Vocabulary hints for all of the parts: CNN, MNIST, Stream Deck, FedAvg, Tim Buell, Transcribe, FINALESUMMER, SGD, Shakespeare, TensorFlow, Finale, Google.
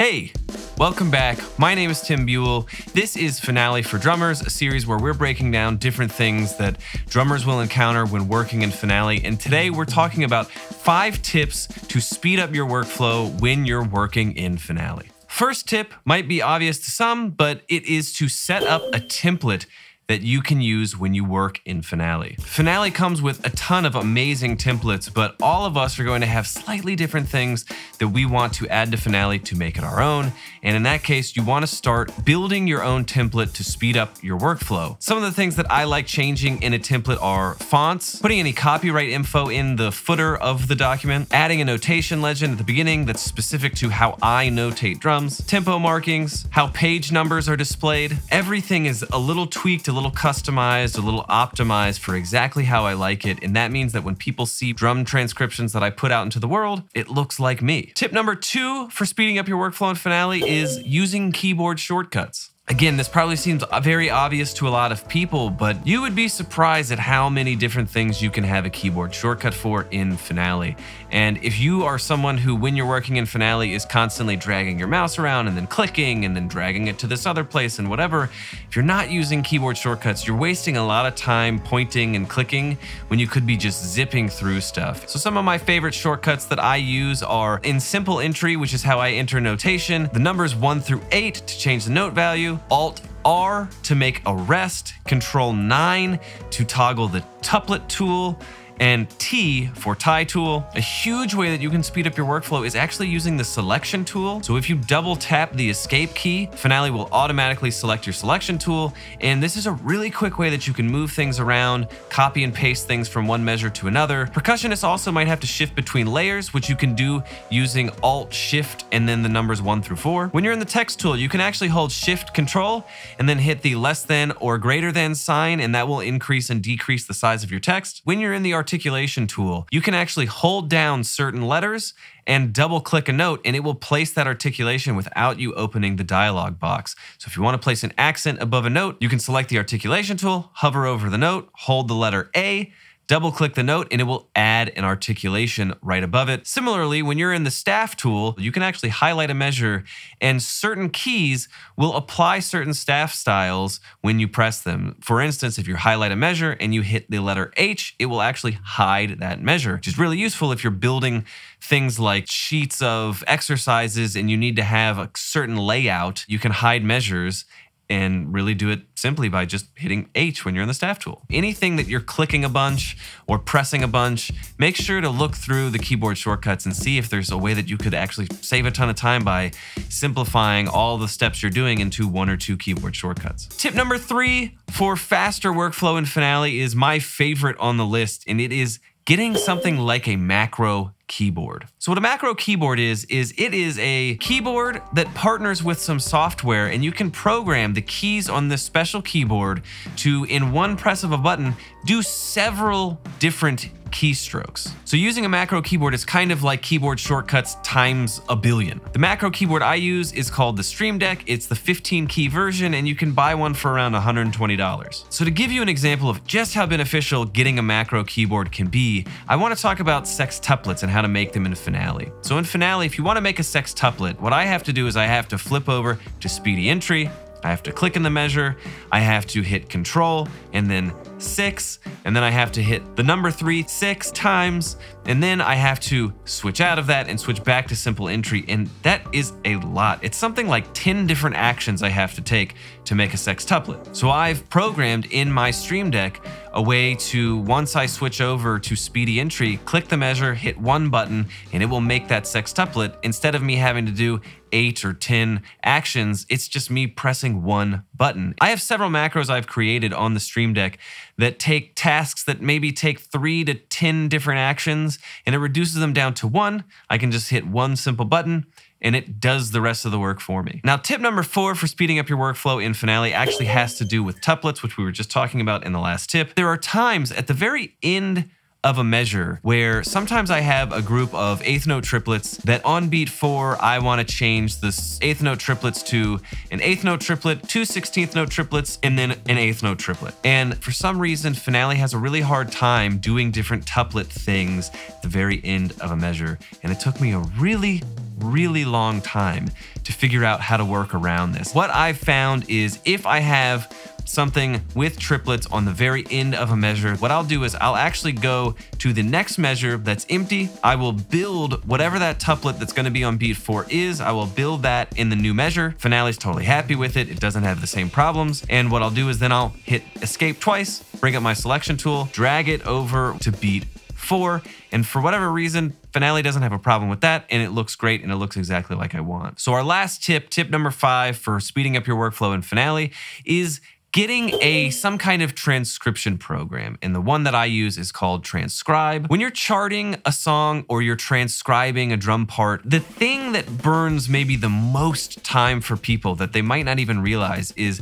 Hey, welcome back. My name is Tim Buell. This is Finale for Drummers, a series where we're breaking down different things that drummers will encounter when working in Finale. And today we're talking about 5 tips to speed up your workflow when you're working in Finale. First tip might be obvious to some, but it is to set up a template that you can use when you work in Finale. Finale comes with a ton of amazing templates, but all of us are going to have slightly different things that we want to add to Finale to make it our own. And in that case, you want to start building your own template to speed up your workflow. Some of the things that I like changing in a template are fonts, putting any copyright info in the footer of the document, adding a notation legend at the beginning that's specific to how I notate drums, tempo markings, how page numbers are displayed. Everything is a little tweaked, a little customized, a little optimized for exactly how I like it. And that means that when people see drum transcriptions that I put out into the world, it looks like me. Tip number 2 for speeding up your workflow in Finale is using keyboard shortcuts. Again, this probably seems very obvious to a lot of people, but you would be surprised at how many different things you can have a keyboard shortcut for in Finale. And if you are someone who, when you're working in Finale, is constantly dragging your mouse around and then clicking and then dragging it to this other place and whatever, if you're not using keyboard shortcuts, you're wasting a lot of time pointing and clicking when you could be just zipping through stuff. So some of my favorite shortcuts that I use are in simple entry, which is how I enter notation, the numbers 1 through 8 to change the note value, Alt-R to make a rest, Control-9 to toggle the tuplet tool, and T for tie tool. A huge way that you can speed up your workflow is actually using the selection tool. So if you double tap the escape key, Finale will automatically select your selection tool. And this is a really quick way that you can move things around, copy and paste things from one measure to another. Percussionists also might have to shift between layers, which you can do using Alt, Shift, and then the numbers 1 through 4. When you're in the text tool, you can actually hold Shift, Control, and then hit the less than or greater than sign, and that will increase and decrease the size of your text. When you're in the articulation tool, you can actually hold down certain letters and double click a note, and it will place that articulation without you opening the dialog box. So if you want to place an accent above a note, you can select the articulation tool, hover over the note, hold the letter A, double click the note, and it will add an articulation right above it. Similarly, when you're in the staff tool, you can actually highlight a measure, and certain keys will apply certain staff styles when you press them. For instance, if you highlight a measure and you hit the letter H, it will actually hide that measure, which is really useful if you're building things like sheets of exercises and you need to have a certain layout. You can hide measures and really do it simply by just hitting H when you're in the staff tool. Anything that you're clicking a bunch or pressing a bunch, make sure to look through the keyboard shortcuts and see if there's a way that you could actually save a ton of time by simplifying all the steps you're doing into 1 or 2 keyboard shortcuts. Tip number 3 for faster workflow in Finale is my favorite on the list, and it is getting something like a macro keyboard. So what a macro keyboard is it is a keyboard that partners with some software, and you can program the keys on this special keyboard to, in one press of a button, do several different keystrokes. So using a macro keyboard is kind of like keyboard shortcuts times a billion. The macro keyboard I use is called the Stream Deck. It's the 15-key version, and you can buy one for around $120. So to give you an example of just how beneficial getting a macro keyboard can be, I want to talk about sextuplets and how to make them in Finale. So in Finale, if you want to make a sextuplet, what I have to do is I have to flip over to speedy entry, I have to click in the measure, I have to hit Control, and then 6, and then I have to hit the number 3 6 times, and then I have to switch out of that and switch back to simple entry, and that is a lot. It's something like 10 different actions I have to take to make a sextuplet. So I've programmed in my Stream Deck a way to, once I switch over to speedy entry, click the measure, hit one button, and it will make that sextuplet. Instead of me having to do 8 or 10 actions, it's just me pressing one button. I have several macros I've created on the Stream Deck that take tasks that maybe take 3 to 10 different actions, and it reduces them down to 1. I can just hit one simple button, and it does the rest of the work for me. Now, tip number 4 for speeding up your workflow in Finale actually has to do with tuplets, which we were just talking about in the last tip. There are times at the very end of a measure where sometimes I have a group of 8th note triplets that on beat 4, I want to change the 8th note triplets to an 8th note triplet, 2 16th note triplets, and then an 8th note triplet. And for some reason, Finale has a really hard time doing different tuplet things at the very end of a measure. And it took me a really really long time to figure out how to work around this. What I've found is if I have something with triplets on the very end of a measure, what I'll do is I'll actually go to the next measure that's empty. I will build whatever that tuplet that's gonna be on beat 4 is, I will build that in the new measure. Finale's totally happy with it. It doesn't have the same problems. And what I'll do is then I'll hit escape twice, bring up my selection tool, drag it over to beat 4, and for whatever reason, Finale doesn't have a problem with that, and it looks great, and it looks exactly like I want. So our last tip, tip number 5 for speeding up your workflow in Finale is getting some kind of transcription program, and the one that I use is called Transcribe. When you're charting a song or you're transcribing a drum part, the thing that burns maybe the most time for people that they might not even realize is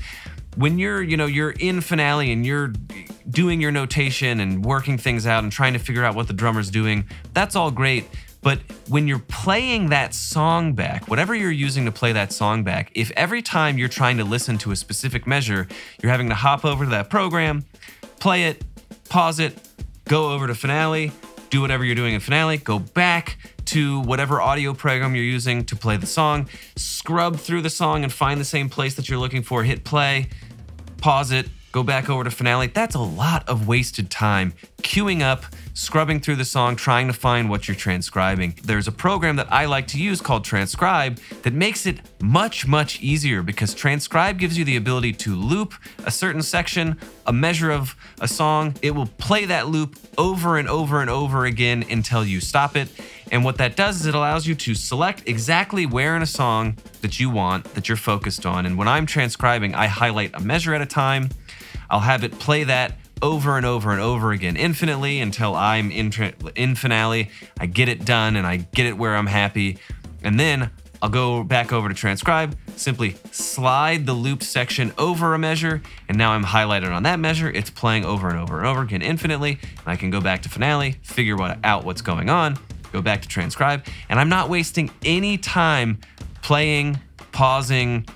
when you're in Finale and you're doing your notation and working things out and trying to figure out what the drummer's doing, that's all great. But when you're playing that song back, whatever you're using to play that song back, if every time you're trying to listen to a specific measure, you're having to hop over to that program, play it, pause it, go over to Finale, do whatever you're doing in Finale, go back to whatever audio program you're using to play the song, scrub through the song and find the same place that you're looking for, hit play, pause it, go back over to Finale. That's a lot of wasted time queuing up, scrubbing through the song, trying to find what you're transcribing. There's a program that I like to use called Transcribe that makes it much, much easier because Transcribe gives you the ability to loop a certain section, a measure of a song. It will play that loop over and over and over again until you stop it. And what that does is it allows you to select exactly where in a song that you want, that you're focused on. And when I'm transcribing, I highlight a measure at a time. I'll have it play that over and over and over again infinitely until I'm in Finale. I get it done and I get it where I'm happy. And then I'll go back over to Transcribe, simply slide the loop section over a measure, and now I'm highlighted on that measure. It's playing over and over and over again infinitely. And I can go back to Finale, figure out what's going on, go back to Transcribe, and I'm not wasting any time playing, pausing,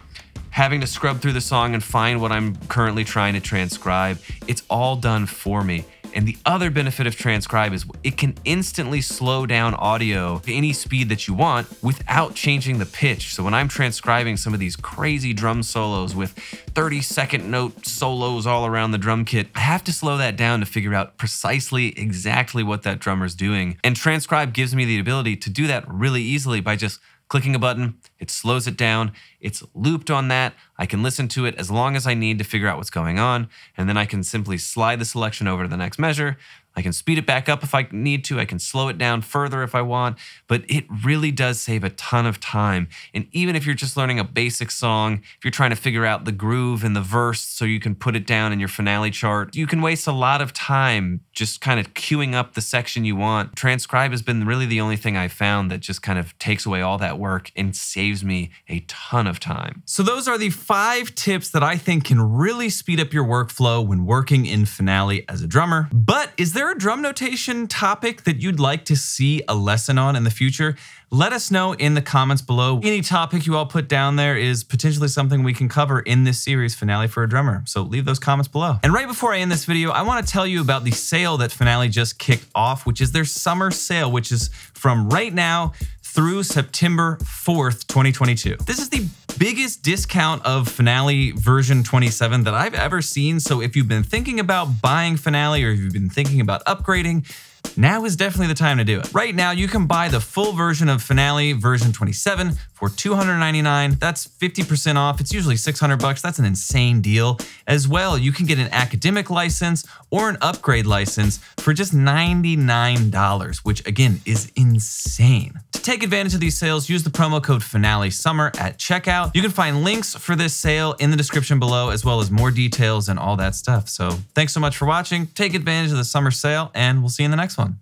having to scrub through the song and find what I'm currently trying to transcribe. It's all done for me. And the other benefit of Transcribe is it can instantly slow down audio to any speed that you want without changing the pitch. So when I'm transcribing some of these crazy drum solos with 30-second note solos all around the drum kit, I have to slow that down to figure out precisely exactly what that drummer's doing. And Transcribe gives me the ability to do that really easily by just clicking a button. It slows it down. It's looped on that. I can listen to it as long as I need to figure out what's going on. And then I can simply slide the selection over to the next measure. I can speed it back up if I need to. I can slow it down further if I want, but it really does save a ton of time. And even if you're just learning a basic song, if you're trying to figure out the groove and the verse so you can put it down in your Finale chart, you can waste a lot of time just kind of queuing up the section you want. Transcribe has been really the only thing I've found that just kind of takes away all that work and saves me a ton of time. So those are the 5 tips that I think can really speed up your workflow when working in Finale as a drummer. But is there a drum notation topic that you'd like to see a lesson on in the future? Let us know in the comments below. Any topic you all put down there is potentially something we can cover in this series, Finale for a Drummer. So leave those comments below. And right before I end this video, I want to tell you about the sale that Finale just kicked off, which is their summer sale, which is from right now through September 4th, 2022. This is the biggest discount of Finale version 27 that I've ever seen. So if you've been thinking about buying Finale or if you've been thinking about upgrading, now is definitely the time to do it. Right now, you can buy the full version of Finale version 27 for $299. That's 50% off. It's usually $600. That's an insane deal. As well, you can get an academic license or an upgrade license for just $99, which again is insane. To take advantage of these sales, use the promo code FINALESUMMER at checkout. You can find links for this sale in the description below, as well as more details and all that stuff. So thanks so much for watching. Take advantage of the summer sale, and we'll see you in the next one.